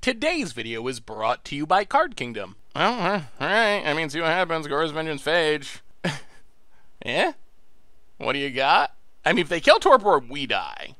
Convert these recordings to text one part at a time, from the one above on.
Today's video is brought to you by Card Kingdom. Well, alright, I mean, see what happens. Goryo's Vengeance Phage. Yeah? What do you got? I mean, if they kill Torpor Orb, we die.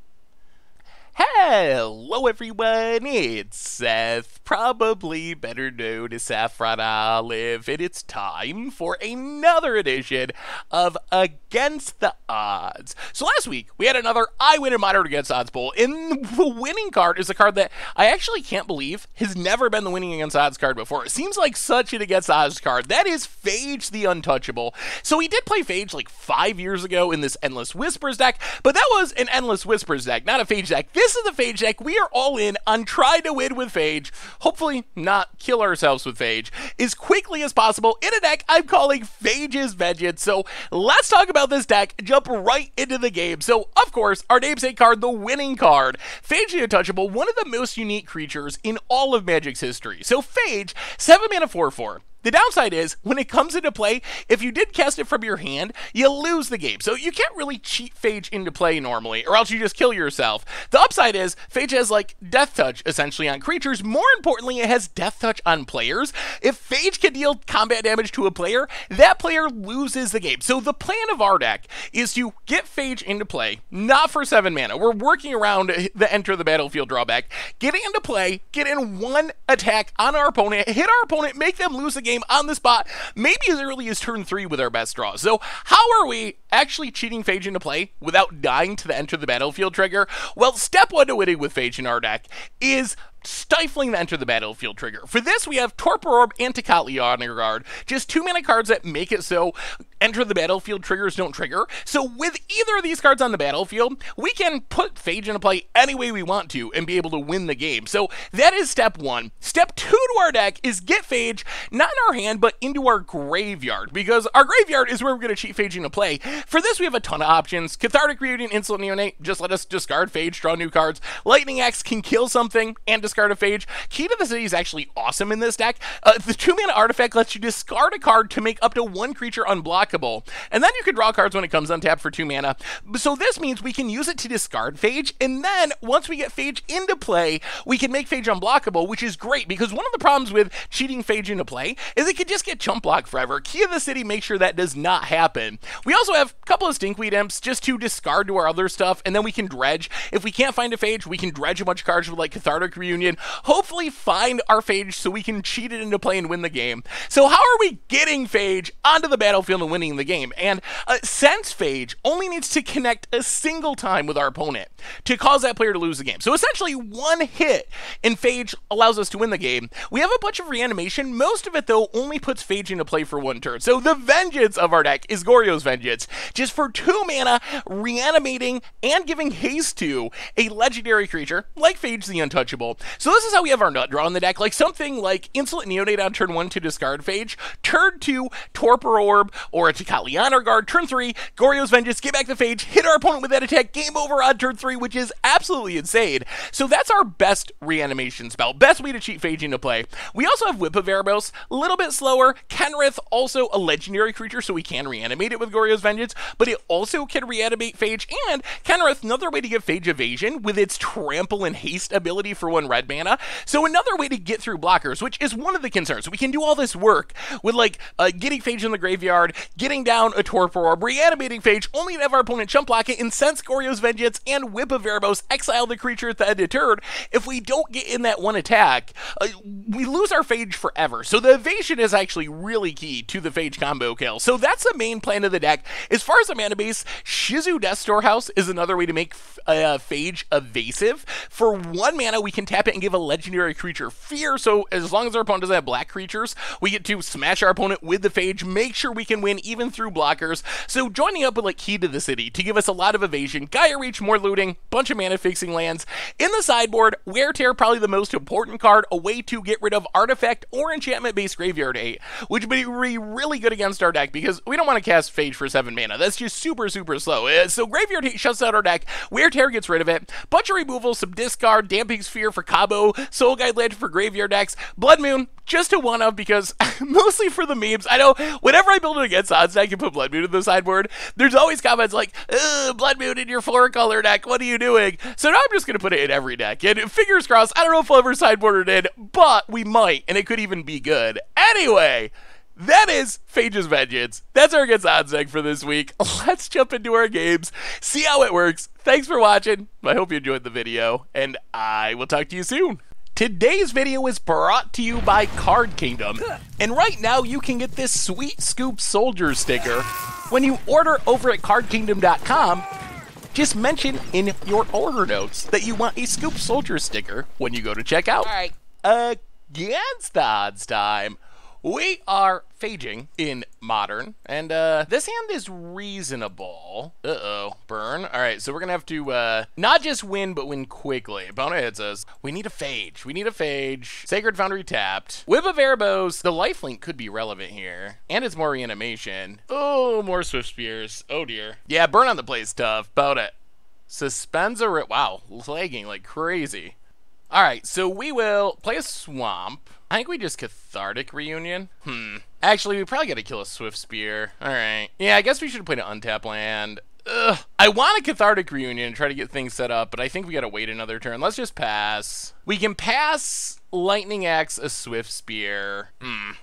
Hello everyone, it's Seth, probably better known as Saffron Olive, and it's time for another edition of Against the Odds. So last week, we had another I Win and Moderate Against Odds poll, and the winning card is a card that I actually can't believe has never been the winning Against Odds card before. It seems like such an Against Odds card. That is Phage the Untouchable. So we did play Phage like 5 years ago in this Endless Whispers deck, but that was an Endless Whispers deck, not a Phage deck. This is the Phage deck. We are all in on trying to win with Phage, hopefully not kill ourselves with Phage, as quickly as possible in a deck I'm calling Phage's Vengeance. So let's talk about this deck, jump right into the game. So of course, our namesake card, the winning card, Phage the Untouchable, one of the most unique creatures in all of Magic's history. So Phage, 7 mana 4/4. The downside is, when it comes into play, if you did cast it from your hand, you lose the game. So you can't really cheat Phage into play normally, or else you just kill yourself. The upside is, Phage has, like, Death Touch, essentially, on creatures. More importantly, it has Death Touch on players. If Phage can deal combat damage to a player, that player loses the game. So the plan of our deck is to get Phage into play, not for 7 mana. We're working around the Enter the Battlefield drawback. Get it into play, get in one attack on our opponent, hit our opponent, make them lose the game on the spot, maybe as early as turn 3 with our best draw. So how are we actually cheating Phage into play without dying to the Enter the Battlefield trigger? Well, step 1 to winning with Phage in our deck is stifling the Enter the Battlefield trigger. For this, we have Torpor Orb and Tocatli Honor Guard, just 2 mana cards that make it so Enter the Battlefield triggers don't trigger. So with either of these cards on the battlefield, we can put Phage into play any way we want to and be able to win the game. So that is step 1. Step 2 to our deck is get Phage, not in our hand, but into our graveyard, because our graveyard is where we're going to cheat Phage into play. For this, we have a ton of options. Cathartic Reunion, Insolent Neonate, just let us discard Phage, draw new cards. Lightning Axe can kill something and discard a Phage. Key to the City is actually awesome in this deck. The 2 mana artifact lets you discard a card to make up to 1 creature unblockable, and then you can draw cards when it comes untapped for 2 mana. So this means we can use it to discard Phage, and then once we get Phage into play, we can make Phage unblockable, which is great, because one of the problems with cheating Phage into play is it could just get chump blocked forever. Key of the City makes sure that does not happen. We also have a couple of Stinkweed Imps just to discard to our other stuff, and then we can dredge. If we can't find a Phage, we can dredge a bunch of cards with like Cathartic Reunion, hopefully find our Phage so we can cheat it into play and win the game. So how are we getting Phage onto the battlefield and winning the game? And since Phage only needs to connect a single time with our opponent to cause that player to lose the game, so essentially 1 hit and Phage allows us to win the game. We have a bunch of reanimation. Most of it, though, only puts Phage into play for 1 turn. So the vengeance of our deck is Goryo's Vengeance, just for 2 mana, reanimating and giving haste to a legendary creature like Phage the Untouchable. So this is how we have our nut draw in the deck, like something like Insolent Neonate on turn 1 to discard Phage, turn 2, Torpor Orb or a Tocatli Honor Guard, turn 3, Goryo's Vengeance, get back the Phage, hit our opponent with that attack, game over on turn 3, which is absolutely insane. So that's our best reanimation spell, best way to cheat Phage into play. We also have Whip of Erebos, a little bit slower. Kenrith, also a legendary creature, so we can reanimate it with Goryo's Vengeance, but it also can reanimate Phage, and Kenrith, another way to get Phage evasion with its trample and haste ability for 1 red mana. So another way to get through blockers, which is one of the concerns. We can do all this work with like getting Phage in the graveyard, getting down a Torpor Orb, reanimating Phage, only to have our opponent chump block it, and since Goryo's Vengeance and Whip of Erebos exile the creature at the end of turn, if we don't get in that 1 attack, we lose our Phage forever. So the evasion is actually really key to the Phage combo kill. So that's the main plan of the deck. As far as the mana base, Shizu Death Storehouse is another way to make Phage evasive. For 1 mana, we can tap it and give a legendary creature fear, so as long as our opponent doesn't have black creatures, we get to smash our opponent with the Phage, make sure we can win even through blockers. So joining up with like Key to the City to give us a lot of evasion, Gaia Reach, more looting, bunch of mana fixing lands. In the sideboard, Wear Tear, probably the most important card, a way to get rid of artifact or enchantment based graveyard hate, which would be really good against our deck because we don't want to cast Phage for 7 mana. That's just super slow. So graveyard hate shuts out our deck, Wear Tear gets rid of it, bunch of removal, some discard, Damping's Fear for combat Cabo, Soul Guide Land for Graveyard Axe, Blood Moon, just a one-of because mostly for the memes. I know whenever I build it against odds, I can put Blood Moon in the sideboard. There's always comments like, ugh, Blood Moon in your four-color deck, what are you doing? So now I'm just going to put it in every deck. And fingers crossed, I don't know if we'll ever sideboard it in, but we might, and it could even be good. Anyway, that is Phage's Vengeance. That's our Against the Odds deck for this week. Let's jump into our games, see how it works. Thanks for watching. I hope you enjoyed the video, and I will talk to you soon. Today's video is brought to you by Card Kingdom, and right now you can get this sweet Scoop Soldier sticker when you order over at cardkingdom.com. Just mention in your order notes that you want a Scoop Soldier sticker when you go to checkout. All right, Against the Odds time. We are phaging in Modern, and this hand is reasonable. Uh-oh, burn. All right, so we're gonna have to not just win, but win quickly. Opponent hits us. We need a phage. We need a phage. Sacred Foundry tapped. Whip of Erebos. The lifelink could be relevant here, and it's more reanimation. Oh, more Swift Spears. Oh, dear. Yeah, burn on the play is tough. About it. Suspends a... Wow, lagging like crazy. All right, so we will play a swamp. I think we just Cathartic Reunion. Actually, we probably gotta kill a Swift Spear. All right. Yeah, I guess we should have played an untap land. Ugh. I want a Cathartic Reunion and try to get things set up, but I think we gotta wait another turn. Let's just pass. We can pass Lightning Axe, a Swift Spear,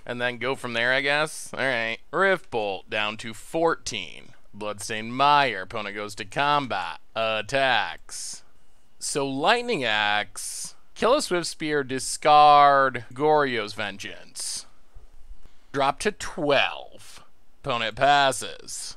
and then go from there, I guess. All right. Rift Bolt down to 14. Bloodstained Mire. Opponent goes to combat. Attacks. So Lightning Axe... Kill a Swift Spear, discard Goryo's Vengeance. Drop to 12. Opponent passes.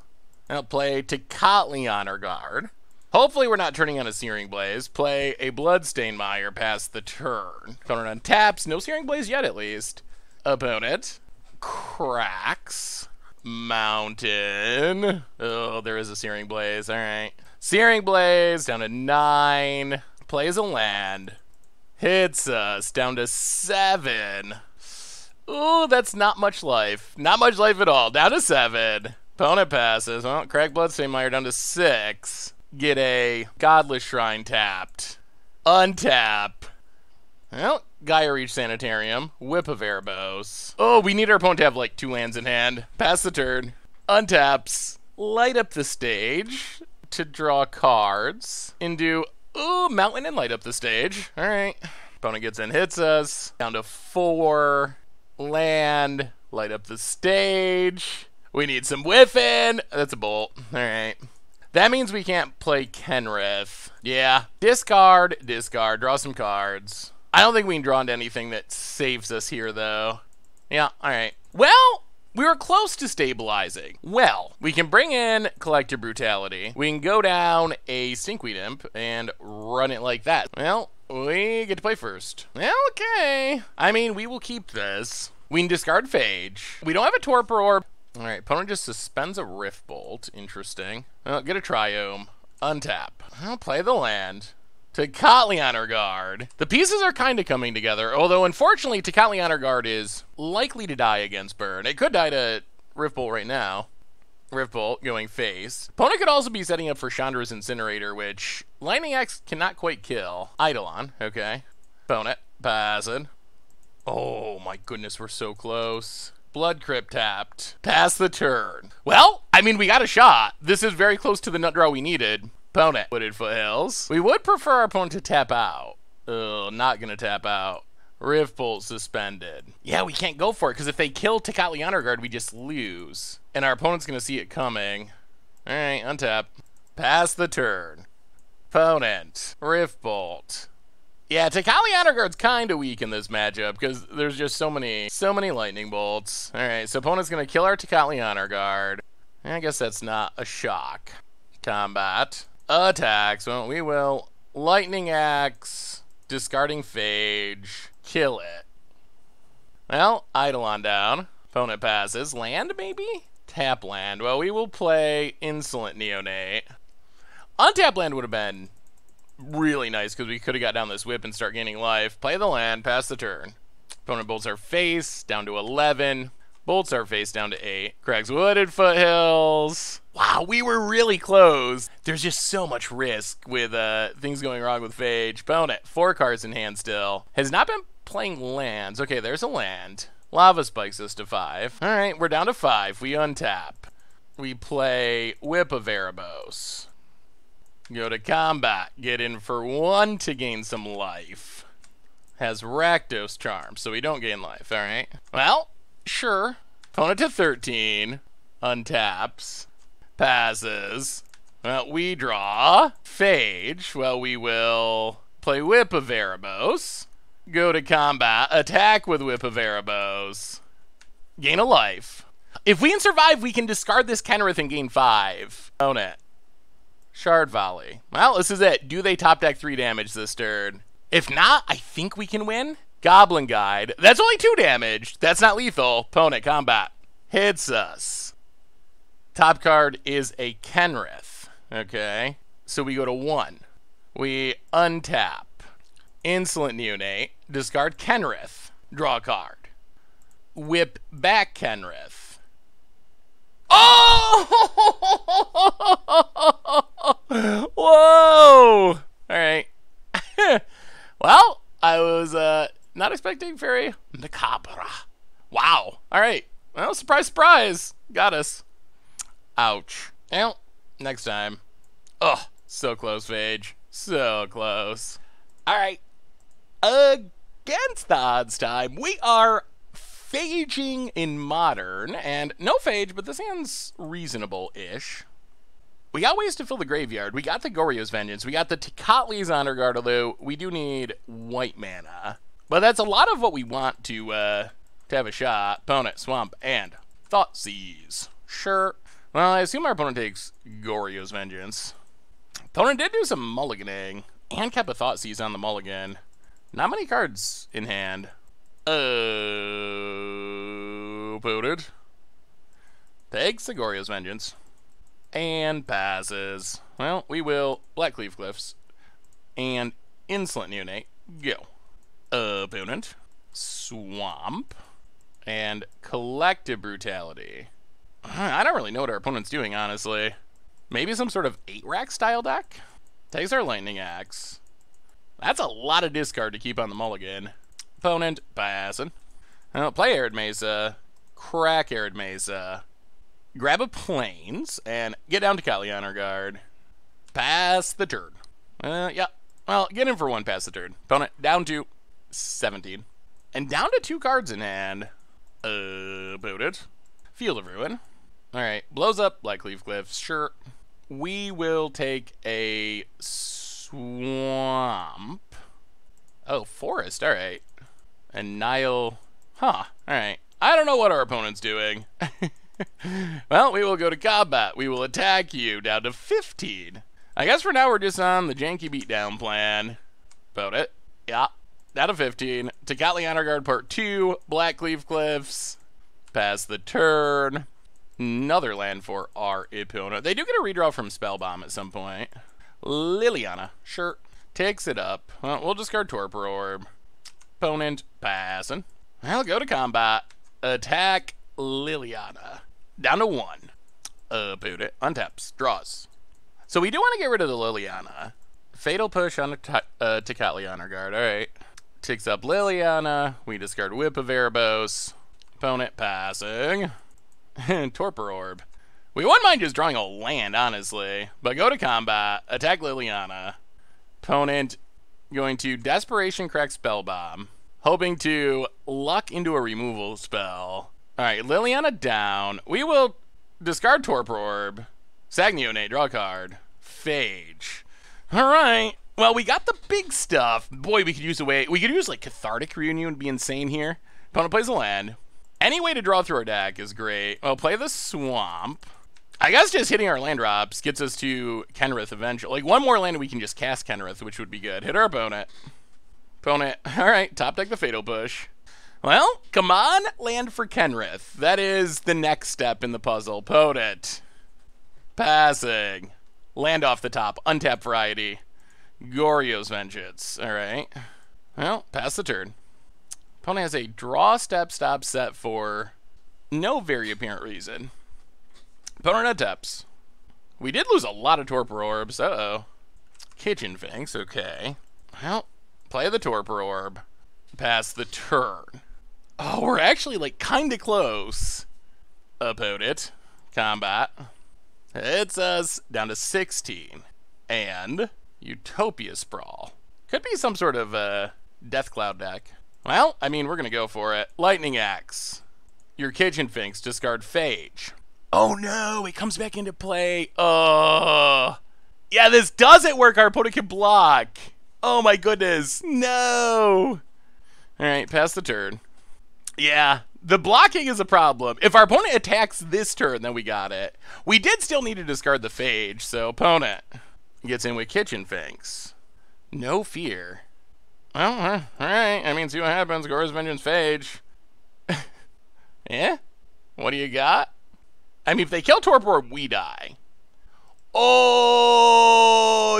Now play Tocatli Honor Guard. Hopefully we're not turning on a Searing Blaze. Play a Bloodstained Mire past the turn. Opponent untaps. No Searing Blaze yet, at least. Opponent cracks. Mountain. Oh, there is a Searing Blaze. All right. Searing Blaze down to 9. Plays a land. Hits us down to 7. Ooh, that's not much life. Not much life at all. Down to 7. Opponent passes. Well, crack Bloodstained Mire down to 6. Get a Godless Shrine tapped. Untap. Well, Gaia Reach Sanitarium. Whip of Erebos. Oh, we need our opponent to have like 2 lands in hand. Pass the turn. Untaps. Light Up the Stage to draw cards. Into... Ooh, Mountain and Light Up the Stage. All right. Opponent gets in, hits us. Down to 4. Land. Light Up the Stage. We need some whiffing. That's a bolt. All right. That means we can't play Kenrith. Yeah. Discard. Discard. Draw some cards. I don't think we can draw into anything that saves us here, though. Yeah. All right. Well... We were close to stabilizing. Well, we can bring in Collector Brutality. We can go down a Stinkweed Imp and run it like that. Well, we get to play first. Okay. I mean, we will keep this. We can discard Phage. We don't have a Torpor Orb. All right, opponent just suspends a Rift Bolt. Interesting. Well, get a Triome. Untap. I'll play the land. Tocatli Honor Guard. The pieces are kind of coming together, although unfortunately Tocatli Honor Guard is likely to die against Burn. It could die to Rift Bolt right now. Rift Bolt going face. Opponent could also be setting up for Chandra's Incinerator, which Lightning Axe cannot quite kill. Eidolon, okay. Opponent, passing. Oh my goodness, we're so close. Blood Crypt tapped. Pass the turn. Well, I mean, we got a shot. This is very close to the nut draw we needed. Opponent. Wooded Foothills. We would prefer our opponent to tap out. Ugh, not gonna tap out. Rift Bolt suspended. Yeah, we can't go for it, because if they kill Tocatli Honor Guard, we just lose. And our opponent's gonna see it coming. Alright, untap. Pass the turn. Opponent. Rift Bolt. Yeah, Tocatli Honor Guard's kinda weak in this matchup, because there's just so many lightning bolts. Alright, so opponent's gonna kill our Tocatli Honor Guard. I guess that's not a shock. Combat. Attacks. Well, we will Lightning Axe, discarding Phage, kill it. Well, Eidolon down. Opponent passes. Land, maybe? Tap land. Well, we will play Insolent Neonate. Untap land would have been really nice because we could have got down this whip and start gaining life. Play the land, pass the turn. Opponent bolts our face, down to 11. Bold Star face down to 8. Craig's Wooded Foothills. Wow, we were really close. There's just so much risk with things going wrong with Phage. Opponent, 4 cards in hand still. Has not been playing lands. Okay, there's a land. Lava spikes us to 5. All right, we're down to 5. We untap. We play Whip of Erebos. Go to combat. Get in for 1 to gain some life. Has Rakdos Charm, so we don't gain life, all right? Well, sure. Opponent to 13. Untaps. Passes. Well, we draw. Phage. Well, we will play Whip of Erebos. Go to combat. Attack with Whip of Erebos. Gain a life. If we can survive, we can discard this Kenrith and gain 5. Own it. Shard Volley. Well, this is it. Do they top deck 3 damage this turn? If not, I think we can win. Goblin Guide. That's only 2 damage. That's not lethal. Opponent, combat. Hits us. Top card is a Kenrith. Okay. So we go to 1. We untap. Insolent Neonate. Discard Kenrith. Draw a card. Whip back Kenrith. Oh! Whoa! Alright. Well, I was not expecting very macabre. Wow. Alright. Well, surprise, surprise. Got us. Ouch. Well, next time. Ugh. So close, Phage. So close. Alright. Against the odds time, we are Phaging in Modern, and no Phage, but this hand's reasonable-ish. We got ways to fill the graveyard. We got the Goryo's Vengeance. We got the Tocatli's Honor Guard, although we do need white mana. But that's a lot of what we want to have a shot. Opponent, Swamp, and Thoughtseize. Sure. Well, I assume our opponent takes Goryo's Vengeance. Opponent did do some mulliganing, and kept a Thoughtseize on the mulligan. Not many cards in hand. Booted. Takes the Goryo's Vengeance. And passes. Well, we will Blackcleave Cliffs. And Insolent Neonate. Go. Opponent. Swamp. And Collective Brutality. I don't really know what our opponent's doing, honestly. Maybe some sort of 8-rack style deck? Takes our Lightning Axe. That's a lot of discard to keep on the mulligan. Opponent, passing. I'll play Arid Mesa, crack Arid Mesa, grab a Plains, and get down to Tocatli Honor Guard. Pass the turn. Yeah, well, get in for 1, pass the turn. Opponent, down to 17. And down to 2 cards in hand. Booted. Field of Ruin. All right, blows up Blackcleave Cliffs, sure. We will take a Swamp. Oh, Forest, all right. And Nile, huh, all right. I don't know what our opponent's doing. Well, we will go to combat. We will attack you down to 15. I guess for now we're just on the janky beatdown plan. About it, yeah, down to 15. Tocatli Honor Guard Part 2, Blackcleave Cliffs. Pass the turn. Another land for our opponent. They do get a redraw from Spellbomb at some point. Liliana, sure, takes it up. Well, we'll discard Torpor Orb. Opponent, passing. I'll go to combat. Attack Liliana. Down to 1. Boot it. Untaps. Draws. So we do want to get rid of the Liliana. Fatal Push on Tocatli Honor Guard. All right. Ticks up Liliana. We discard Whip of Erebos. Opponent, passing. Torpor Orb. We wouldn't mind just drawing a land, honestly. But go to combat. Attack Liliana. Opponent, going to Desperation Crack Spellbomb, hoping to luck into a removal spell. All right, Liliana down. We will discard Torpor Orb. Sag Neonate, draw a card. Phage. All right. Well, we got the big stuff. Boy, we could use a way. We could use like Cathartic Reunion would be insane here. Opponent plays a land. Any way to draw through our deck is great. Well, play the Swamp. I guess just hitting our land drops gets us to Kenrith eventually. Like, one more land we can just cast Kenrith, which would be good. Hit our opponent. Opponent, all right, top deck the Fatal Push. Well, come on, land for Kenrith. That is the next step in the puzzle. Opponent, passing. Land off the top, untap variety. Goryo's Vengeance, all right. Well, pass the turn. Opponent has a draw, step, stop, set for no very apparent reason. Opponent taps. We did lose a lot of Torpor Orbs. Uh-oh. Kitchen Finks, okay. Well, play the Torpor Orb. Pass the turn. Oh, we're actually, like, kinda close. Opponent. Combat. It's us down to 16. And Utopia Sprawl. Could be some sort of Deathcloud deck. Well, I mean, we're gonna go for it. Lightning Axe. Your Kitchen Finks discard Phage. Oh no, it comes back into play. Yeah, this doesn't work. Our opponent can block. Oh my goodness, no. All right, pass the turn. Yeah, the blocking is a problem. If our opponent attacks this turn, then we got it. We did still need to discard the Phage, so opponent gets in with Kitchen Finks. No fear. Well, all right, I mean, see what happens. Goryo's Vengeance, Phage. Yeah? What do you got? I mean, if they kill Torpor, we die. Oh,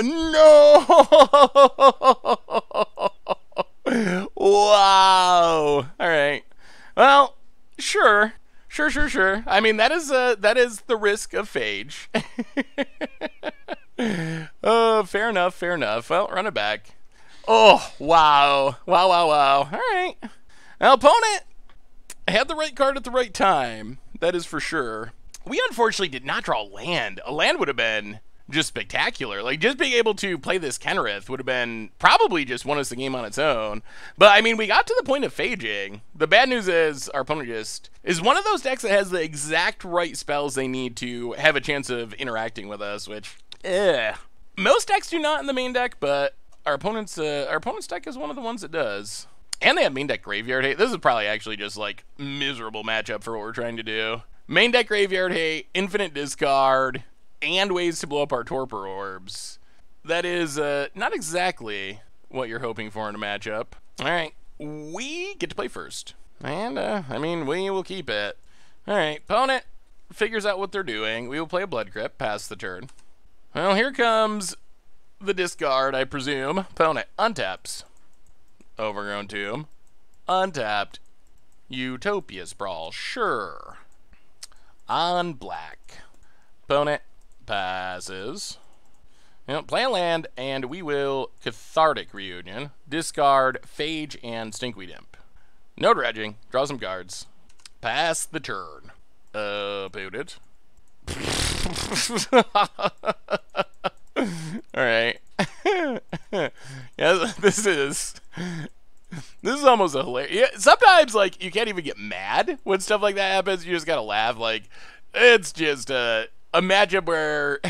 no! Wow. All right. Well, sure. Sure. I mean, that is the risk of Phage. Fair enough. Well, run it back. Oh, wow. All right. Now, opponent, I had the right card at the right time. That is for sure. We unfortunately did not draw land. A land would have been just spectacular. Like, just being able to play this Kenrith would have been probably just won us the game on its own. But, I mean, we got to the point of phaging. The bad news is our opponent just is one of those decks that has the exact right spells they need to have a chance of interacting with us, which, ugh. Most decks do not in the main deck, but our opponent's deck is one of the ones that does. And they have main deck graveyard hate. This is probably actually just, like, miserable matchup for what we're trying to do. Main deck graveyard hate, infinite discard, and ways to blow up our Torpor Orbs. That is not exactly what you're hoping for in a matchup. All right, we get to play first. And, I mean, we will keep it. All right, opponent figures out what they're doing. We will play a Blood Crypt, pass the turn. Well, here comes the discard, I presume. Opponent untaps. Overgrown Tomb. Untapped. Utopia Sprawl, sure. On black. Opponent passes. Now, play a land, and we will Cathartic Reunion. Discard Phage and Stinkweed Imp. No dredging. Draw some cards. Pass the turn. Booted. Alright. Yeah, this is almost a hilarious. Yeah, sometimes, like, you can't even get mad when stuff like that happens. You just gotta laugh. Like, it's just a matchup where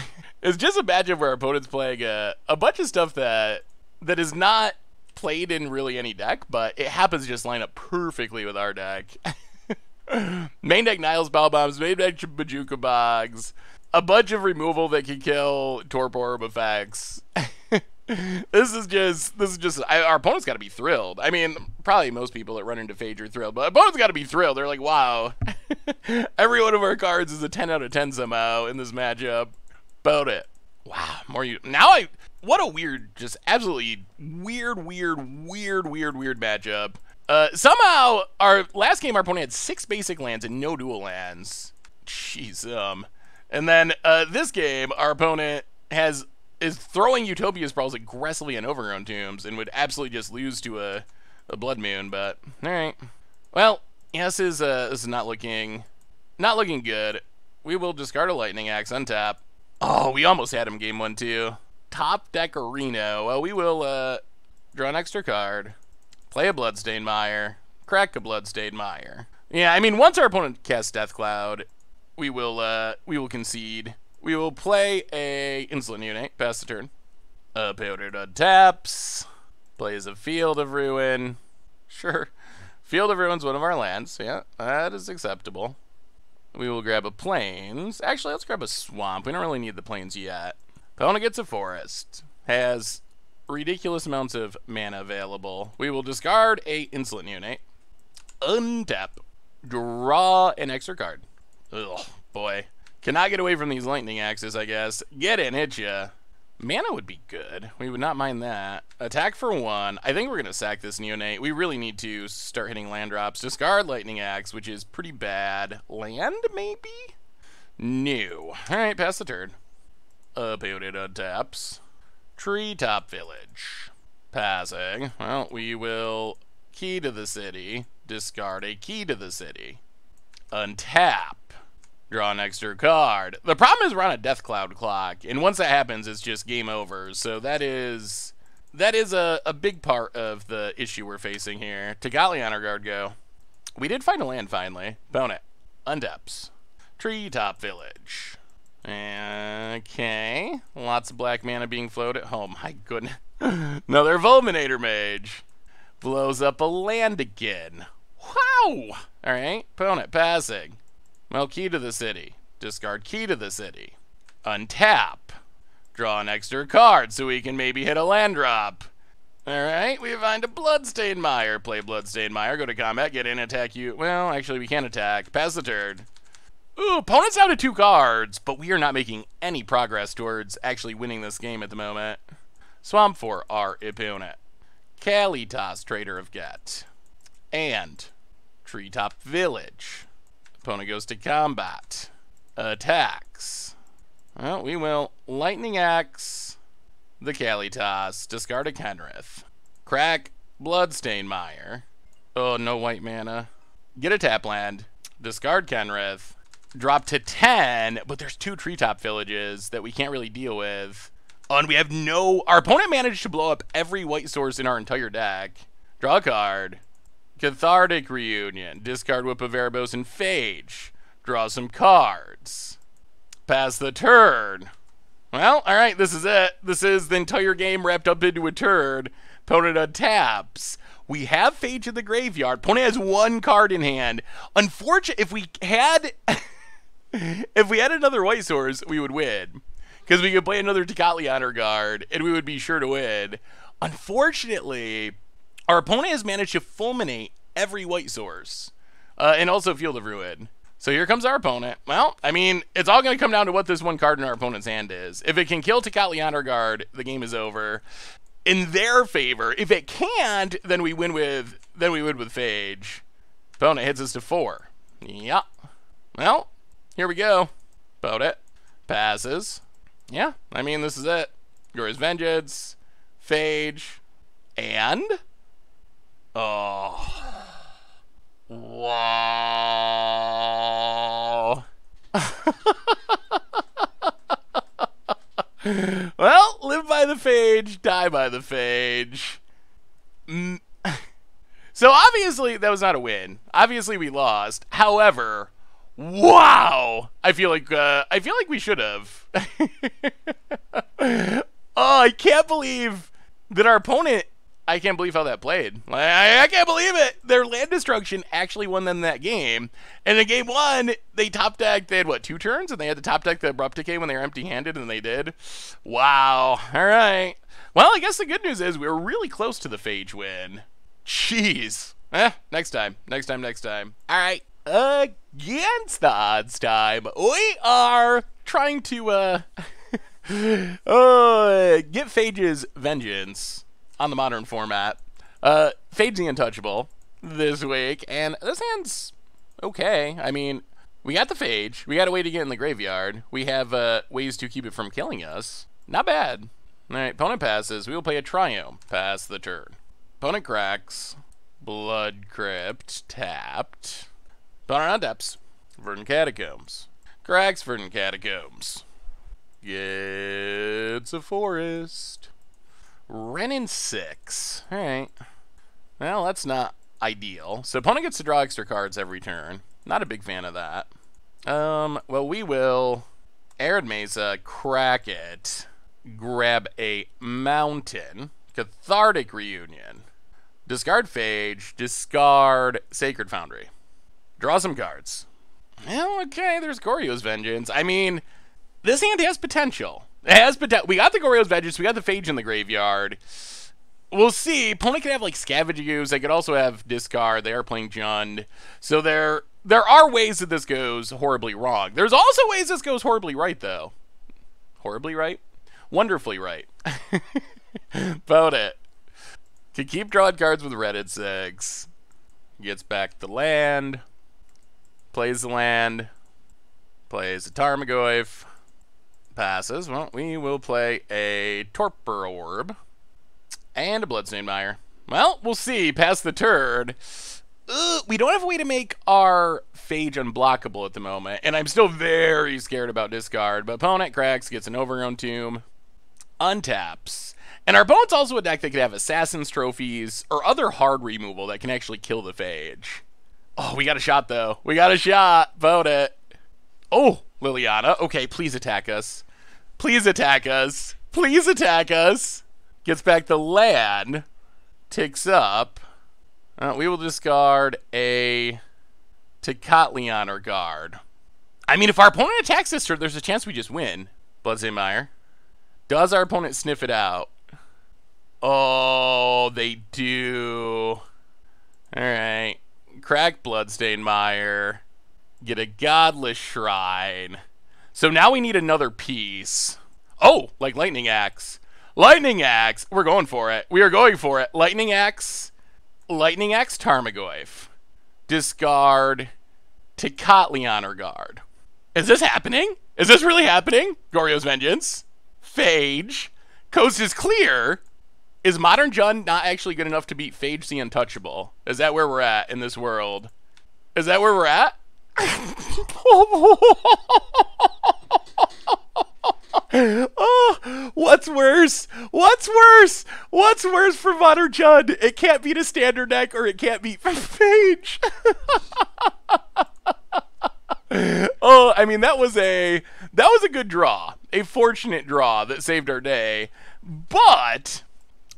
it's just a matchup where opponents playing a bunch of stuff that is not played in really any deck, but it happens to just line up perfectly with our deck. Main deck Niles Bow Bombs, main deck Bajuka Bogs, a bunch of removal that can kill Torpor Orb effects. This is just. Our opponent's got to be thrilled. I mean, probably most people that run into Phage are thrilled, but opponent's got to be thrilled. They're like, wow, every one of our cards is a 10 out of 10 somehow in this matchup. About it. Wow, more you now. What a weird, just absolutely weird matchup. Somehow our last game, our opponent had 6 basic lands and no dual lands. Jeez, and then this game, our opponent is throwing Utopia Sprawls aggressively in Overgrown Tombs and would absolutely just lose to a Blood Moon, but all right. Well, yeah, this is not looking good. We will discard a Lightning Axe, untap. Oh, we almost had him game 1 too. Top deck Reno. Well, we will draw an extra card, play a Bloodstained Mire, crack a Bloodstained Mire. Yeah, I mean, once our opponent casts Deathcloud, we will concede. We will play a Insolent Neonate, pass the turn. Powdered untaps, plays a Field of Ruin. Sure, Field of Ruin's one of our lands, yeah, that is acceptable. We will grab a Plains. Actually, let's grab a Swamp, we don't really need the Plains yet. Opponent gets a Forest, has ridiculous amounts of mana available. We will discard a Insolent Neonate, untap, draw an extra card. Ugh, boy. Cannot get away from these Lightning Axes, I guess. Get in, hit ya. Mana would be good. We would not mind that. Attack for one. I think we're going to sack this Neonate. We really need to start hitting land drops. Discard Lightning Axe, which is pretty bad. Land, maybe? No. All right, pass the turn. Updated untaps. Treetop Village. Passing. Well, we will Key to the City. Discard a Key to the City. Untap. Draw an extra card. The problem is we're on a Death Cloud clock, and once that happens, it's just game over. So that is a big part of the issue we're facing here. Tocatli Honor Guard go. We did find a land finally. Bone it. Untaps. Treetop Village. Okay. Lots of black mana being floated. Oh my goodness. Another Fulminator Mage. Blows up a land again. Wow! Alright. Opponent passing. Well, Key to the City. Discard Key to the City. Untap. Draw an extra card so we can maybe hit a land drop. Alright, we find a Bloodstained Mire. Play Bloodstained Mire. Go to combat. Get in. Attack you. Well, actually, we can't attack. Pass the turn. Ooh, opponent's out of 2 cards, but we are not making any progress towards actually winning this game at the moment. Swamp for our opponent. Kalitas, Trader of Get. And Treetop Village. Opponent goes to combat. Attacks. Well, we will Lightning Axe the Kalitas. Discard a Kenrith. Crack Bloodstained Mire. Oh, no white mana. Get a tap land. Discard Kenrith. Drop to 10, but there's 2 Treetop Villages that we can't really deal with. Oh, and we have no... Our opponent managed to blow up every white source in our entire deck. Draw a card. Cathartic Reunion. Discard Whip of Erebos and Phage. Draw some cards. Pass the turn. Well, alright, this is it. This is the entire game wrapped up into a turn. Opponent untaps. We have Phage in the graveyard. Opponent has 1 card in hand. Unfortunately, if we had... if we had another white source, we would win. Because we could play another Tocatli Honor Guard, and we would be sure to win. Unfortunately, our opponent has managed to fulminate every white source. And also Field of Ruin. So here comes our opponent. Well, I mean, it's all going to come down to what this 1 card in our opponent's hand is. If it can kill Tocatli Honor Guard, the game is over. In their favor, if it can't, then we win with, then we would with Phage. Opponent hits us to 4. Yeah. Well, here we go. Opponent passes. Yeah, I mean, this is it. Goryo's Vengeance, Phage, and... Oh. Wow. Well, live by the Phage, die by the Phage. So obviously, that was not a win. Obviously, we lost. However... Wow! I feel like we should have. Oh, I can't believe that our opponent. I can't believe how that played. I can't believe it. Their land destruction actually won them that game. And in game 1, they top decked. They had what, 2 turns, and they had to top deck the Abrupt Decay when they were empty-handed, and they did. Wow. All right. Well, I guess the good news is we were really close to the Phage win. Jeez. Next time. All right. Against the Odds time, we are trying to get Phage's Vengeance on the modern format. Phage the Untouchable this week, and this hand's okay. I mean, we got the Phage, we got a way to get in the graveyard, we have ways to keep it from killing us. Not bad. All right, opponent passes. We will play a Triome. Pass the turn. Opponent cracks Blood Crypt, tapped. Opponent untaps Verdant Catacombs. Cracks Verdant Catacombs. Gets a forest. Wrenn and Six. Alright. Well, that's not ideal. So opponent gets to draw extra cards every turn. Not a big fan of that. Well, we will Arid Mesa, crack it. Grab a mountain. Cathartic Reunion. Discard Phage. Discard Sacred Foundry. Draw some cards. Well, okay, there's Goryo's Vengeance. I mean, this hand has potential. It has potential. We got the Goryo's Vengeance. We got the Phage in the graveyard. We'll see. Opponent could have, like, Scavenge Ooze. They could also have discard. They are playing Jund. So there are ways that this goes horribly wrong. There's also ways this goes horribly right, though. Horribly right? wonderfully right. About it. Can keep drawing cards with red and six. Gets back the land. Plays the land. Plays a Tarmogoyf. Passes. Well, we will play a Torpor Orb. And a Bloodstained Mire. Well, we'll see. Past the turn. We don't have a way to make our Phage unblockable at the moment. And I'm still very scared about discard. But opponent cracks, gets an Overgrown Tomb. Untaps. And our opponent's also a deck that could have Assassin's Trophies or other hard removal that can actually kill the Phage. Oh, we got a shot, though. We got a shot. Vote it. Oh, Liliana. Okay, please attack us. Please attack us. Please attack us. Gets back the land. Ticks up. We will discard a Tocatli Honor Guard. I mean, if our opponent attacks this turn, there's a chance we just win. Bloodstained Mire. Does our opponent sniff it out? Oh, they do. Alright. Crack Bloodstained Mire. Get a Godless Shrine. So now we need another piece. Oh, like Lightning Axe. Lightning Axe! We're going for it. We are going for it. Lightning Axe. Lightning Axe Tarmogoyf. Discard Tocatli Honor Guard. Is this happening? Is this really happening? Goryo's Vengeance. Phage. Coast is clear. Is Modern Jund not actually good enough to beat Phage the Untouchable? Is that where we're at in this world? Is that where we're at? Oh, what's worse? What's worse? What's worse for Modern Jund? It can't beat a standard deck or it can't beat Phage. Oh, I mean, that was a good draw. A fortunate draw that saved our day. But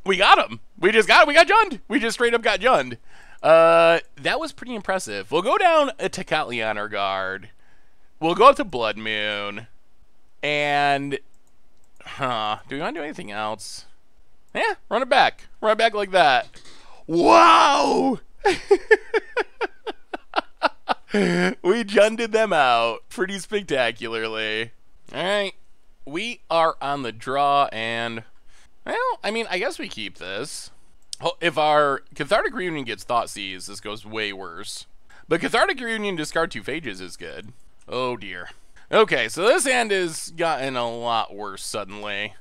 we got him. We got Jund. We just straight up got Jund. That was pretty impressive. We'll go down a Tocatli Honor Guard. We'll go up to Blood Moon. And, do we want to do anything else? Yeah, run it back. Run it back like that. Wow! We junded them out pretty spectacularly. All right, we are on the draw, and, well, I mean, I guess we keep this. If our Cathartic Reunion gets Thoughtseize, this goes way worse. But Cathartic Reunion discard two Phages is good. Oh, dear. Okay, so this hand has gotten a lot worse suddenly.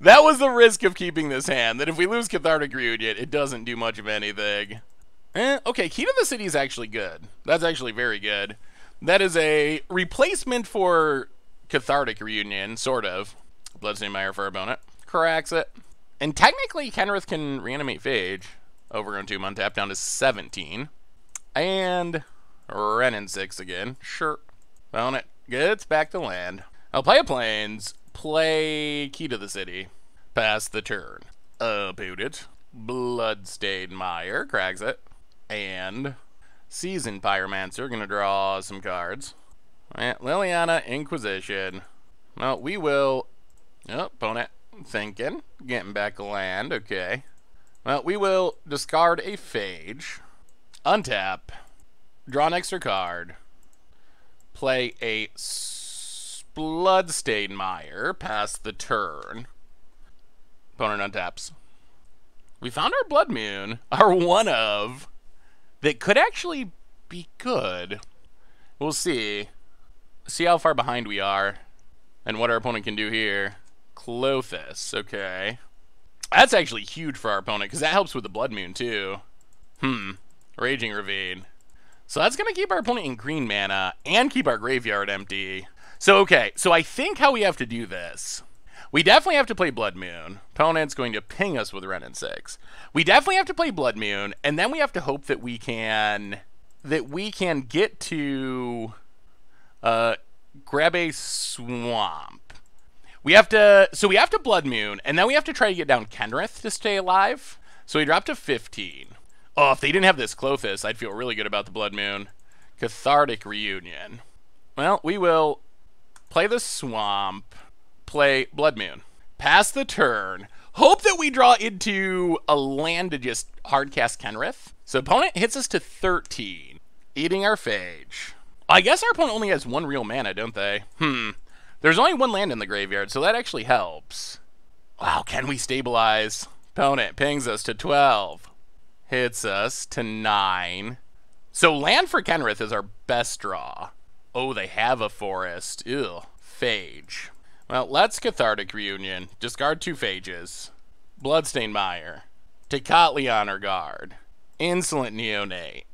That was the risk of keeping this hand, that if we lose Cathartic Reunion, it doesn't do much of anything. Okay, Key to the City is actually good. That's actually very good. That is a replacement for Cathartic Reunion, sort of. Bloodstained Mire for our opponent. Cracks it. And technically, Kenrith can reanimate Phage. Overgrown Tomb on tap down to 17. And Wrenn and Six again. Sure. On it. Gets back to land. I'll play a Plains. Play Key to the City. Pass the turn. Boot it. Bloodstained Mire. Cracks it. And Seasoned Pyromancer. Gonna draw some cards. Liliana Inquisition. Well, we will... Oh, opponent thinking. Getting back to land. Okay. Well, we will discard a Phage. Untap. Draw an extra card. Play a Bloodstained Mire. Pass the turn. Opponent untaps. We found our Blood Moon, our one of, that could actually be good. We'll see. See how far behind we are and what our opponent can do here. Klothys, okay. That's actually huge for our opponent because that helps with the Blood Moon too. Raging Ravine. So that's going to keep our opponent in green mana and keep our graveyard empty. So, okay. So I think how we have to do this. We definitely have to play Blood Moon. Opponent's going to ping us with Wrenn and Six. We definitely have to play Blood Moon. And then we have to hope that we can get to grab a swamp. So we have to Blood Moon. And then we have to try to get down Kenrith to stay alive. So we dropped to 15. Oh, if they didn't have this Klothys, I'd feel really good about the Blood Moon. Cathartic Reunion. Well, we will play the Swamp, play Blood Moon. Pass the turn. Hope that we draw into a land to just hardcast Kenrith. So opponent hits us to 13, eating our Phage. I guess our opponent only has one real mana, don't they? There's only one land in the graveyard, so that actually helps. Wow, can we stabilize? Opponent pings us to 12. Hits us to 9. So land for Kenrith is our best draw. Oh, they have a forest. Ew. Phage. Well, let's Cathartic Reunion. Discard 2 Phages. Bloodstained Mire. Tocatli Honor Guard. Insolent Neonate.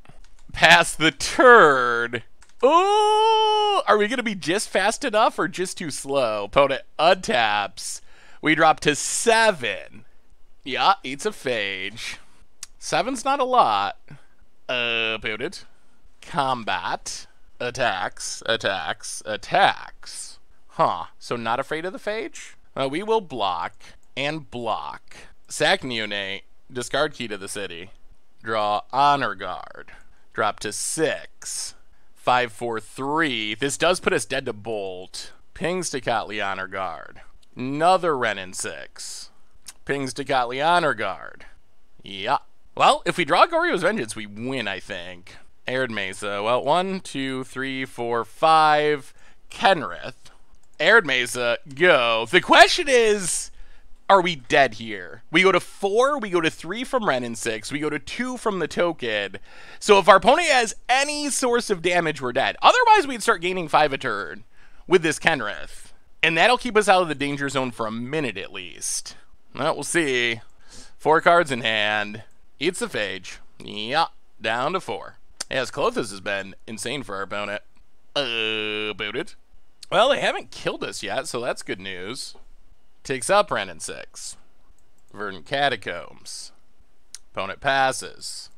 Pass the turd. Ooh! Are we going to be just fast enough or just too slow? Opponent untaps. We drop to 7. Yeah, eats a Phage. 7's not a lot. Opponent. Combat. Attacks. Attacks. Attacks. Huh. So not afraid of the Phage? We will block. And block. Sack Neonate. Discard Key to the City. Draw Honor Guard. Drop to 6. 5/4/3. This does put us dead to Bolt. Pings to Tocatli Honor Guard. Another Wrenn and Six. Pings to Tocatli Honor Guard. Yeah. Well, if we draw Goryo's Vengeance, we win, I think. Arid Mesa. Well, 1, 2, 3, 4, 5. Kenrith. Arid Mesa, go. The question is, are we dead here? We go to 4, we go to 3 from Wrenn and Six, we go to 2 from the token. So if our opponent has any source of damage, we're dead. Otherwise, we'd start gaining 5 a turn with this Kenrith. And that'll keep us out of the danger zone for a minute at least. Well, we'll see. 4 cards in hand. Eats the Phage. Yeah, down to 4. As Klothys has been insane for our opponent. Booted. Well, they haven't killed us yet, so that's good news. Takes up Wrenn and Six. Verdant Catacombs. Opponent passes.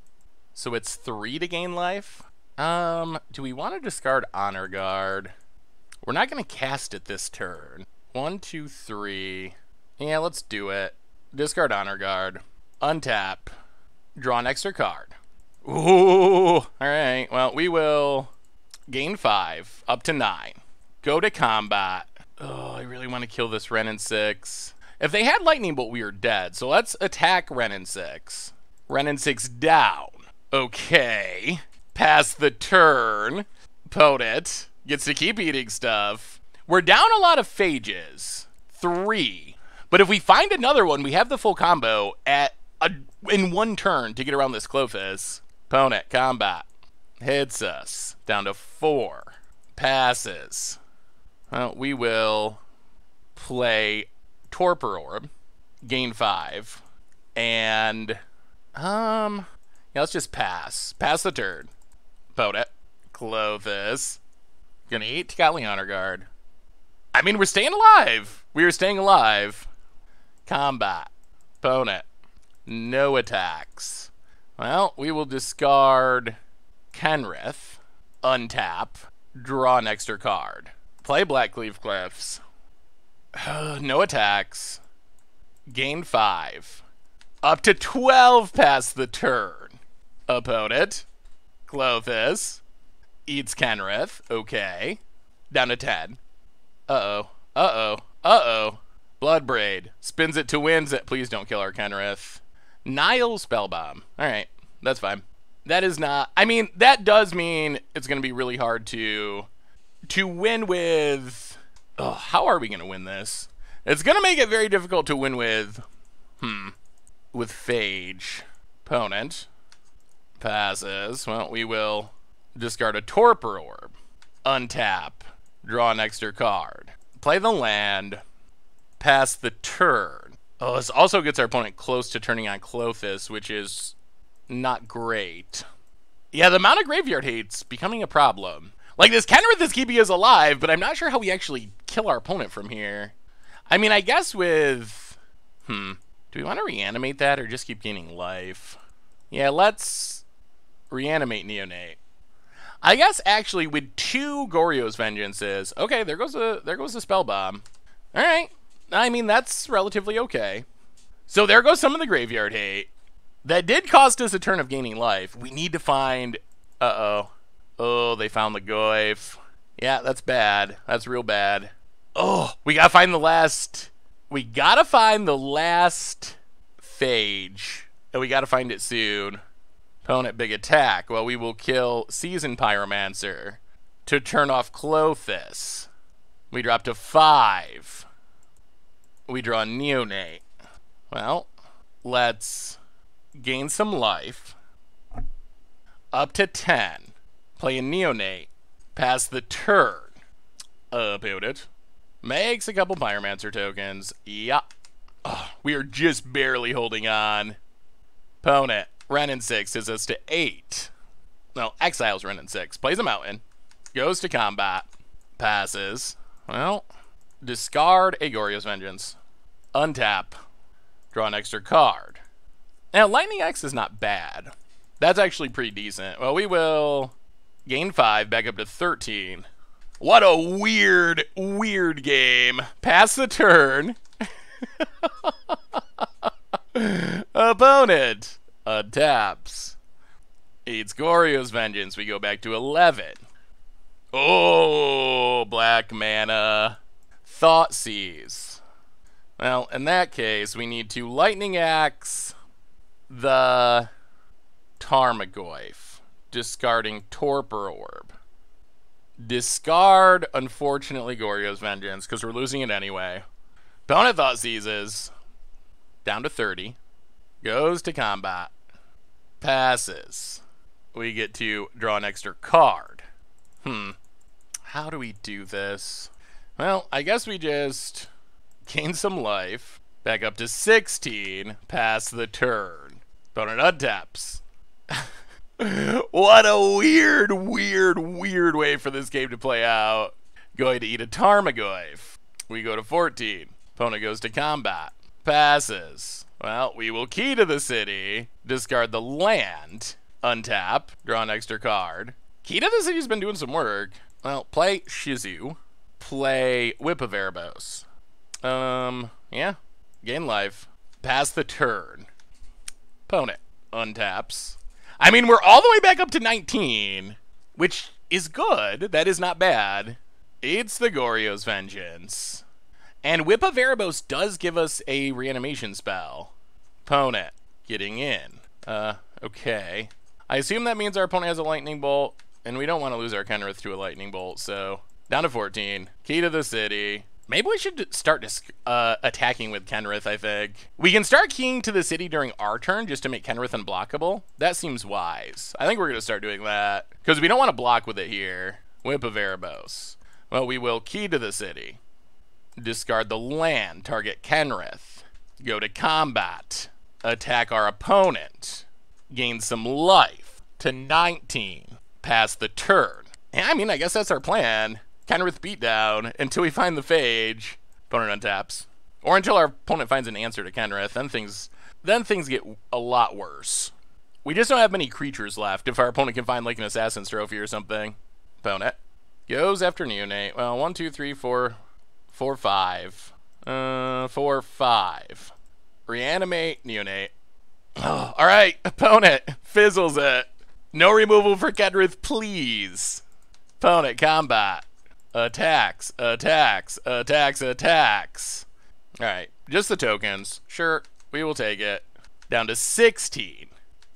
So it's 3 to gain life. Do we want to discard Honor Guard? We're not going to cast it this turn. 1, 2, 3. Yeah, let's do it. Discard Honor Guard. Untap. Draw an extra card. Ooh! Alright, well, we will gain 5, up to 9. Go to combat. Oh, I really want to kill this Wrenn and Six. If they had Lightning Bolt, we are dead. So let's attack Wrenn and Six. Wrenn and Six down. Okay. Pass the turn. Opponent gets to keep eating stuff. We're down a lot of Phages. 3. But if we find another one, we have the full combo in 1 turn to get around this Klothys. Opponent, combat. Hits us. Down to 4. Passes. Well, we will play Torpor Orb, gain 5, and, yeah, let's just pass. Pass the turn. Opponent. Klothys. Gonna eat Tocatli Honor Guard. I mean, we're staying alive. We are staying alive. Combat. Opponent. No attacks. Well, we will discard Kenrith, untap, draw an extra card. Play Blackcleave Cliffs. No attacks. Gain 5. Up to 12 past the turn. Opponent. Klothys. Eats Kenrith. Okay. Down to 10. Uh-oh. Uh-oh. Uh-oh. Bloodbraid. Spins it to wins it. Please don't kill our Kenrith. Nile Spellbomb. Alright. That's fine. That is not... I mean, that does mean it's going to be really hard to win with... Oh, how are we going to win this? It's going to make it very difficult to win with... With Phage. Opponent. Passes. Well, we will discard a Torpor Orb. Untap. Draw an extra card. Play the land. Pass the turn. Oh, this also gets our opponent close to turning on Klothys, which is not great. Yeah, the amount of graveyard hate's becoming a problem. Like, this Kenrith is keeping us alive, but I'm not sure how we actually kill our opponent from here. I mean, I guess with... Do we want to reanimate that or just keep gaining life? Yeah, let's reanimate Neonate. I guess, actually, with 2 Goryo's Vengeances... Okay, there goes the Spell Bomb. All right. I mean, that's relatively okay. So there goes some of the graveyard hate. That did cost us a turn of gaining life. We need to find... Uh-oh. Oh, they found the Goyf. Yeah, that's bad. That's real bad. Oh, we gotta find the last... We gotta find the last Phage. And we gotta find it soon. Opponent big attack. Well, we will kill Seasoned Pyromancer to turn off Klothys. We drop to 5. We draw Neonate. Well, let's gain some life. Up to 10. Play a Neonate. Pass the turn. About it. Makes a couple Pyromancer tokens. Yeah. Oh, we are just barely holding on. Opponent. Wrenn and Six is us to 8. No, exiles Wrenn and Six. Plays a mountain. Goes to combat. Passes. Well, discard a Goryo's Vengeance. Untap. Draw an extra card. Now, Lightning Axe is not bad. That's actually pretty decent. Well, we will gain 5, back up to 13. What a weird, weird game. Pass the turn. Opponent untaps. It's Goryo's Vengeance. We go back to 11. Oh, black mana. Thoughtseize. Well, in that case, we need to Lightning Axe the Tarmogoyf, discarding Torpor Orb. Discard, unfortunately, Goryo's Vengeance, because we're losing it anyway. Opponent Thoughtseizes. Down to 30. Goes to combat. Passes. We get to draw an extra card. How do we do this? Well, I guess we just gain some life. Back up to 16. Pass the turn. Opponent untaps. What a weird, weird, weird way for this game to play out. Going to eat a Tarmogoyf. We go to 14. Opponent goes to combat. Passes. Well, we will Key to the City. Discard the land. Untap. Draw an extra card. Key to the City's been doing some work. Well, play Shizu. Play Whip of Erebos. Yeah. Gain life. Pass the turn. Opponent untaps. I mean, we're all the way back up to 19, which is good. That is not bad. It's the Goryo's Vengeance. And Whip of Erebos does give us a reanimation spell. Opponent getting in. Okay. I assume that means our opponent has a Lightning Bolt, and we don't want to lose our Kenrith to a Lightning Bolt, so down to 14. Key to the City. Maybe we should start attacking with Kenrith, I think. We can start Keying to the City during our turn just to make Kenrith unblockable. That seems wise. I think we're going to start doing that because we don't want to block with it here. Whip of Erebos. Well, we will Key to the City. Discard the land. Target Kenrith. Go to combat. Attack our opponent. Gain some life to 19. Pass the turn. I mean, I guess that's our plan. Kenrith beatdown until we find the Phage. Opponent untaps. Or until our opponent finds an answer to Kenrith. Then things get a lot worse. We just don't have many creatures left if our opponent can find like an Assassin's Trophy or something. Opponent goes after Neonate. Well, 1, 2, 3, 4, 4, 5. 4, 5. Reanimate Neonate. Oh, all right, opponent fizzles it. No removal for Kenrith, please. Opponent combat. Attacks, attacks, attacks, attacks. All right, just the tokens. Sure, we will take it. Down to 16.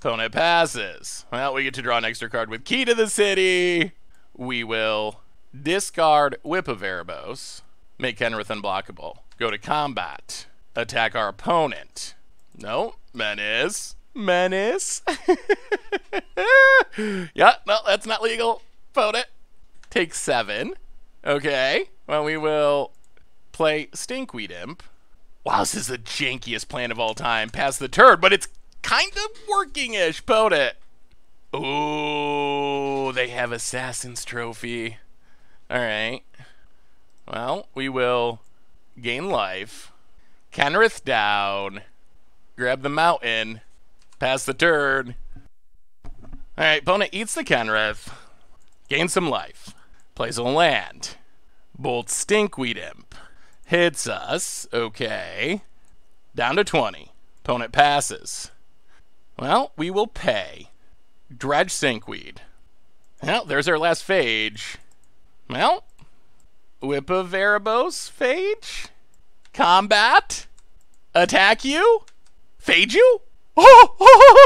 Opponent passes. Well, we get to draw an extra card with Key to the City. We will discard Whip of Erebos. Make Kenrith unblockable. Go to combat. Attack our opponent. No, menace. Menace. Yeah, no, that's not legal. Opponent takes 7. Okay, well, we will play Stinkweed Imp. Wow, this is the jankiest plan of all time. Pass the turn, but it's kind of working-ish, opponent. Ooh, they have Assassin's Trophy. All right. Well, we will gain life. Kenrith down. Grab the mountain. Pass the turn. All right, opponent eats the Kenrith. Gain some life. Plays a land. Bolt Stinkweed Imp. Hits us. Okay. Down to 20. Opponent passes. Well, we will pay. Dredge Stinkweed. Well, there's our last Phage. Well, Whip of Erebos, Phage. Combat. Attack you. Phage you. Wow!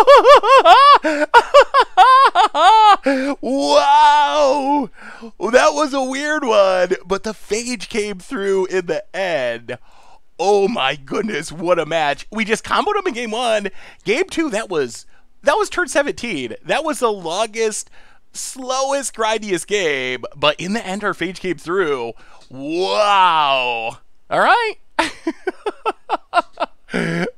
That was a weird one, but the Phage came through in the end. Oh my goodness, what a match. We just comboed him in game one. Game two, that was turn 17. That was the longest, slowest, grindiest game, but in the end, our Phage came through. Wow. All right.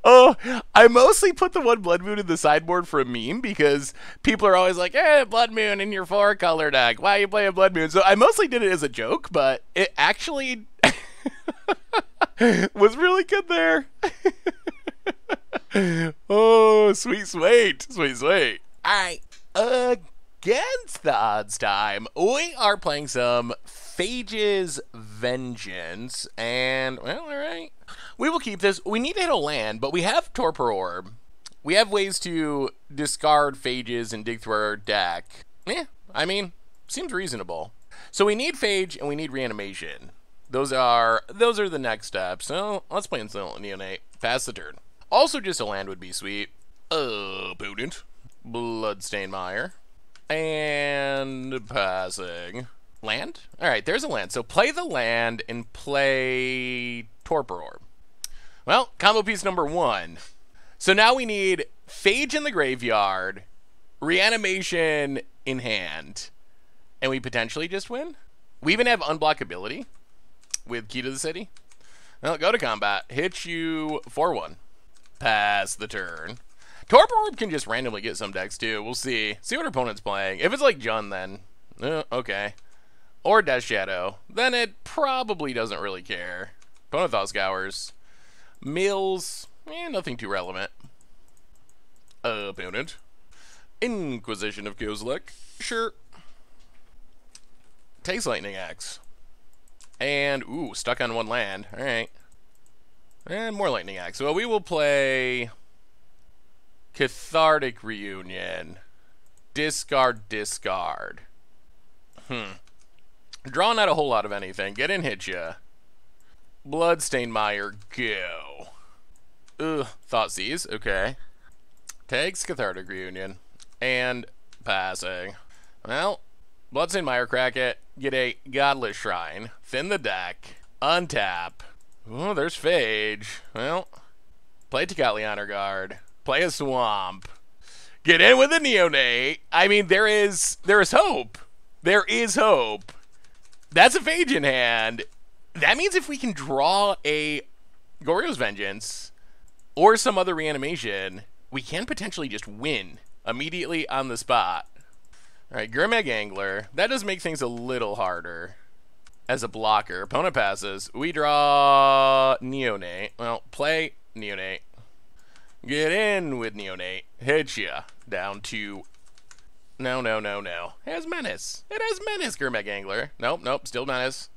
Oh, I mostly put the one Blood Moon in the sideboard for a meme because people are always like, "Hey, Blood Moon in your 4-color deck. Why are you playing Blood Moon?" So I mostly did it as a joke, but it actually was really good there. Oh, sweet, sweet, sweet, sweet. All right, Against the Odds time. We are playing some Phage's Vengeance, and, well, all right. We will keep this. We need to hit a land, but we have Torpor Orb. We have ways to discard Phages and dig through our deck. Yeah, I mean, seems reasonable. So we need Phage and we need Reanimation. Those are the next steps. So let's play Insolent Neonate. Pass the turn. Also, just a land would be sweet. Opponent. Bloodstained Mire. And passing. Land? All right, there's a land. So play the land and play Torpor Orb. Well, combo piece number one. So now we need Phage in the graveyard, Reanimation in hand, and we potentially just win. We even have unblockability with Key to the City. Well, go to combat, hit you 4-1. Pass the turn. Torpor Orb can just randomly get some decks too. We'll see. See what our opponent's playing. If it's like Jund, then okay. Or Death's Shadow, then it probably doesn't really care. Opponent Thought Scours. Mills, nothing too relevant. Opponent. Inquisition of Kozilek, sure. Takes Lightning Axe. And, ooh, stuck on one land, all right. And more Lightning Axe. Well, we will play Cathartic Reunion. Discard, discard. Drawing out a whole lot of anything. Get in, hit ya. Bloodstained Mire, go. Ugh, Thoughtseize, okay. Takes Cathartic Reunion. And passing. Well, Bloodstained Mire, crack it. Get a Godless Shrine. Thin the deck. Untap. Oh, there's Phage. Well, play Tocatli Honor Guard. Play a Swamp. Get in with a Neonate. I mean, there is hope. There is hope. That's a Phage in hand. That means if we can draw a Goryo's Vengeance or some other reanimation, we can potentially just win immediately on the spot. All right, Gurmag Angler. That does make things a little harder as a blocker. Opponent passes. We draw Neonate. Well, play Neonate. Get in with Neonate. Hit ya. Down to... No, no, no, no. It has Menace. It has Menace, Gurmag Angler. Nope, nope, still Menace.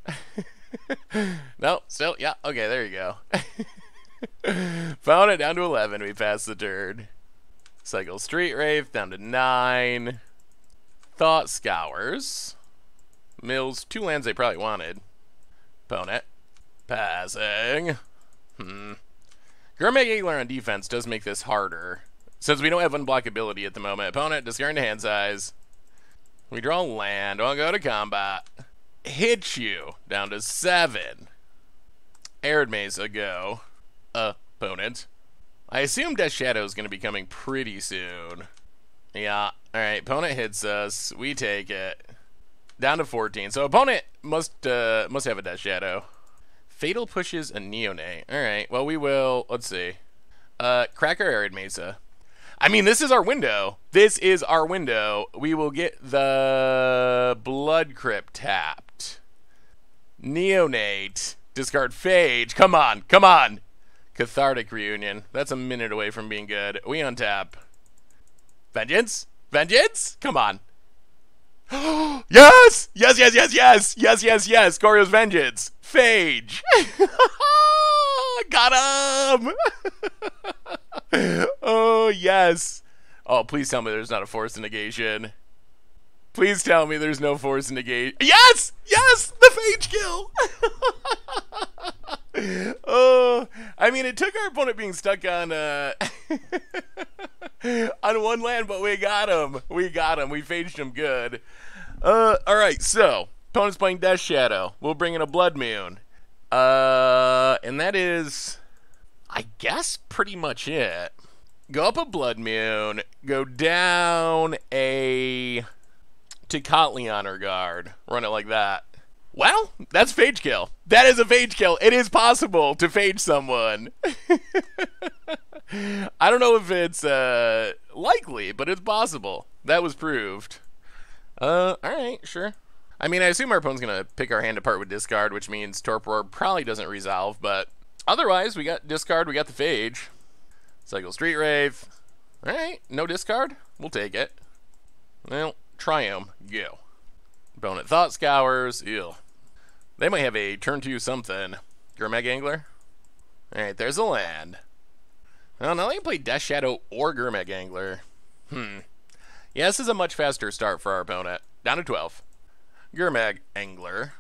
No, still, yeah, okay, there you go. Found it down to 11, we passed the turn. Cycle Street Wraith down to 9. Thought Scours. Mills, 2 lands they probably wanted. Opponent. Passing. Gurmag Angler on defense does make this harder. Since we don't have unblockability at the moment. Opponent, discard to hand size. We draw land, we'll go to combat. Hit you down to 7. Arid Mesa, go. Opponent. I assume Death Shadow is going to be coming pretty soon. Yeah, alright, opponent hits us, we take it. Down to 14, so opponent must have a Death Shadow. Fatal pushes a Neonate, alright, well we will, let's see. Cracker Arid Mesa. I mean, this is our window. This is our window. We will get the Blood Crypt tap. Neonate, discard Phage, come on, come on. Cathartic Reunion, that's a minute away from being good. We untap. Vengeance, vengeance, come on. Yes, yes, yes, yes, yes, yes, yes, yes, Goryo's Vengeance, Phage. Got him. Oh, yes. Oh, please tell me there's not a forced negation. Please tell me there's no force negation. Yes! Yes! The Phage kill! Oh, I mean, it took our opponent being stuck on on one land, but we got him. We got him. We Phaged him good. All right, so Opponent's playing Death's Shadow. We'll bring in a Blood Moon. And that is, I guess, pretty much it. Go up a Blood Moon. Go down a Tocatli Honor Guard. Run it like that. Well, that's Phage kill. That is a Phage kill. It is possible to Phage someone. I don't know if it's likely, but it's possible. That was proved. Alright, sure. I mean, I assume our opponent's going to pick our hand apart with discard, which means Torpor Orb probably doesn't resolve, but otherwise, we got discard, we got the Phage. Cycle Street Rave. Alright, no discard. We'll take it. Well, Triumph. Go. Opponent Thought Scours. Ew. They might have a turn 2 something. Gurmag Angler? Alright, there's a land. Well, now they can play Death Shadow or Gurmag Angler. Yeah, this is a much faster start for our opponent. Down to 12. Gurmag Angler.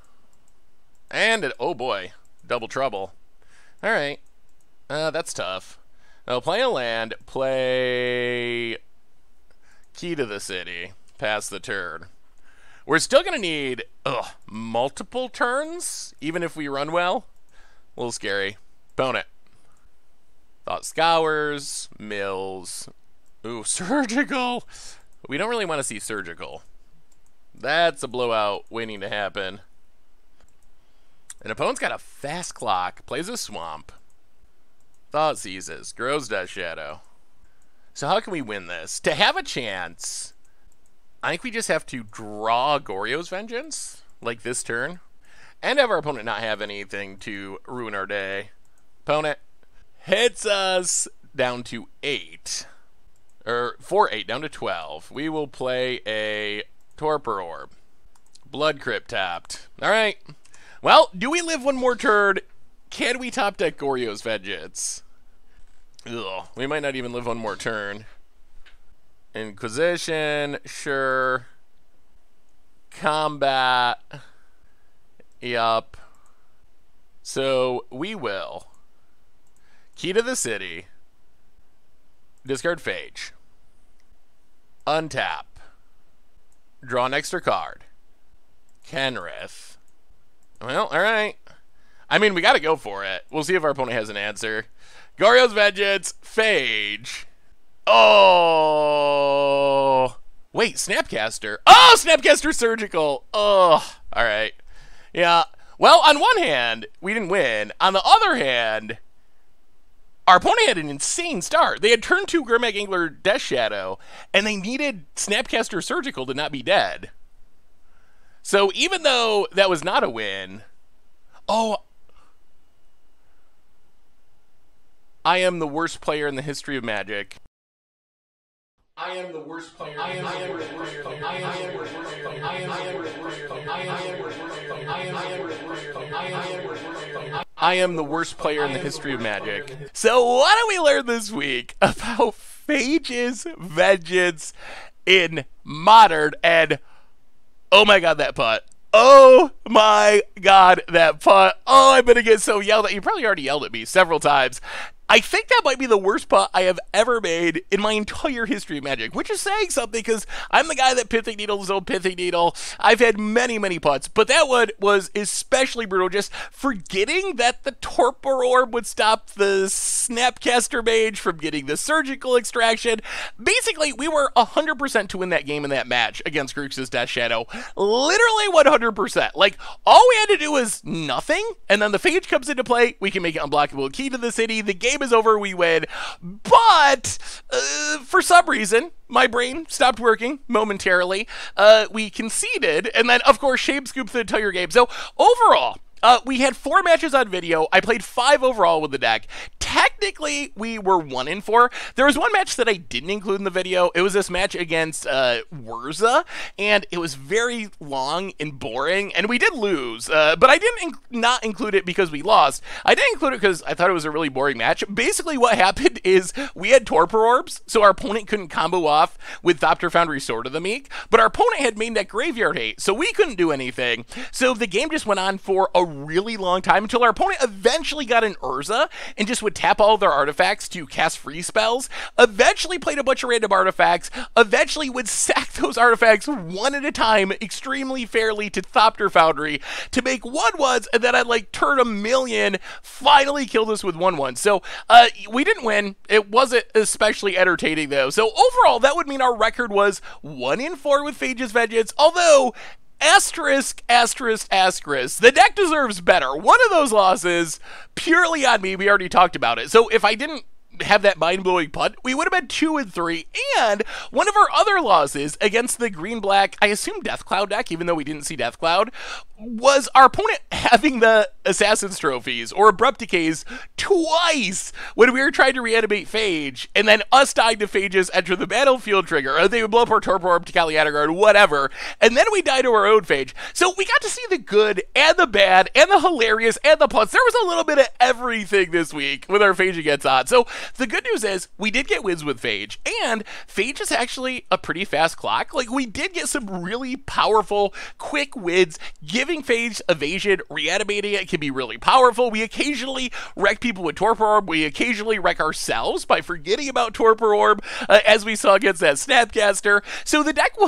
And it, oh boy, double trouble. Alright. That's tough. Now play a land, play Key to the City. Pass the turn. We're still going to need multiple turns, even if we run well. A little scary. Opponent. Thought Scours, Mills. Ooh, Surgical. We don't really want to see Surgical. That's a blowout waiting to happen. An opponent's got a fast clock, plays a Swamp. Thoughtseizes, grows Death Shadow. So how can we win this? To have a chance, I think we just have to draw Goryo's Vengeance, like this turn, and have our opponent not have anything to ruin our day. Opponent hits us down to 8. Or 4-8, down to 12. We will play a Torpor Orb. Blood Crypt tapped. Alright. Well, do we live one more turn? Can we top deck Goryo's Vengeance? Ugh, we might not even live one more turn. Inquisition, sure. Combat, yup. So we will Key to the City, discard Phage, untap, draw an extra card, Kenrith. Well, alright. I mean, we gotta go for it. We'll see if our opponent has an answer. Goryo's Vengeance, Phage. Oh, wait, Snapcaster. Oh, Snapcaster Surgical. Oh, all right. Yeah. Well, on one hand, we didn't win. On the other hand, our opponent had an insane start. They had turn 2 Gurmag Angler Death Shadow, and they needed Snapcaster Surgical to not be dead. So even though that was not a win, oh, I am the worst player in the history of Magic. I am the worst player. I am the worst player. I am the worst player. I am the worst player. I am the worst player. I am the worst player. I am the worst player. I am the worst player in the history of Magic. So what do we learn this week about Phage's Vengeance in Modern? And oh my god, that putt. Oh my god, that putt. Oh, I'm gonna get so yelled at. You probably already yelled at me several times. I think that might be the worst putt I have ever made in my entire history of Magic, which is saying something because I'm the guy that Pithing Needle his own Pithing Needle. I've had many, many putts, but that one was especially brutal. Just forgetting that the Torpor Orb would stop the Snapcaster Mage from getting the Surgical Extraction. Basically, we were 100% to win that game in that match against Grux's Death Shadow. Literally 100%. Like, all we had to do was nothing, and then the Phage comes into play. We can make it unblockable. Key to the City. The game is over, we win, but for some reason my brain stopped working momentarily. We conceded, and then of course Shame scooped the entire game. So overall, we had 4 matches on video. I played 5 overall with the deck. Technically, we were 1-4. There was one match that I didn't include in the video. It was this match against Wurza, and it was very long and boring, and we did lose, but I didn't not include it because we lost. I did include it because I thought it was a really boring match. Basically, what happened is we had Torpor Orbs, so our opponent couldn't combo off with Thopter Foundry Sword of the Meek, but our opponent had main deck Graveyard Hate, so we couldn't do anything. So the game just went on for a really long time until our opponent eventually got an Urza and just would tap all their artifacts to cast free spells, eventually played a bunch of random artifacts, eventually would sack those artifacts one at a time extremely fairly to Thopter Foundry to make 1/1s, and then I'd like turn a million, finally killed us with 1/1s. So we didn't win. It wasn't especially entertaining though. So overall, that would mean our record was 1-4 with Phage's Vengeance, although asterisk, asterisk, asterisk, the deck deserves better. One of those losses, purely on me, we already talked about it. So if I didn't have that mind-blowing punt, we would have been 2-3, and one of our other losses against the green-black, I assume Deathcloud deck, even though we didn't see Deathcloud, was our opponent having the Assassin's Trophies or Abrupt Decays twice when we were trying to reanimate Phage, and then us dying to Phage's Enter the Battlefield trigger, or they would blow up our Torpor Orb, Tocatli Honor Guard, whatever, and then we died to our own Phage. So we got to see the good and the bad and the hilarious and the punts. There was a little bit of everything this week with our Phage Against Odds. So the good news is we did get wins with Phage, and Phage is actually a pretty fast clock. Like, we did get some really powerful, quick wins. Giving Phage evasion, reanimating it can be really powerful. We occasionally wreck people with Torpor Orb. We occasionally wreck ourselves by forgetting about Torpor Orb, as we saw against that Snapcaster. So the deck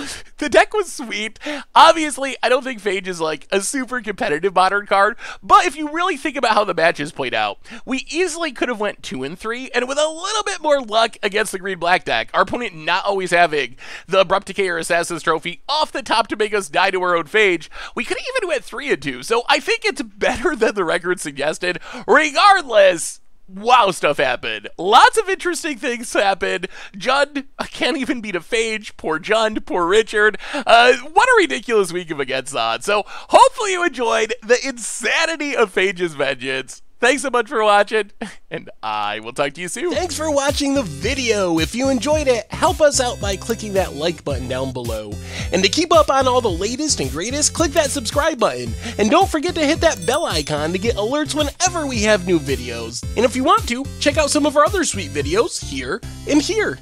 was sweet. Obviously, I don't think Phage is like a super competitive modern card, but if you really think about how the matches played out, we easily could have went 2-3, and with a little bit more luck against the green-black deck, our opponent not always having the Abrupt Decay or Assassin's Trophy off the top to make us die to our own Phage, we could have even went 3-2. So I think it's better than the record suggested. Regardless, wow, stuff happened. Lots of interesting things happened. Jund can't even beat a Phage. Poor Jund, poor Richard. What a ridiculous week of Against Odds. So hopefully you enjoyed the insanity of Phage's Vengeance. Thanks so much for watching, and I will talk to you soon. Thanks for watching the video. If you enjoyed it, help us out by clicking that like button down below. And to keep up on all the latest and greatest, click that subscribe button. And don't forget to hit that bell icon to get alerts whenever we have new videos. And if you want to, check out some of our other sweet videos here and here.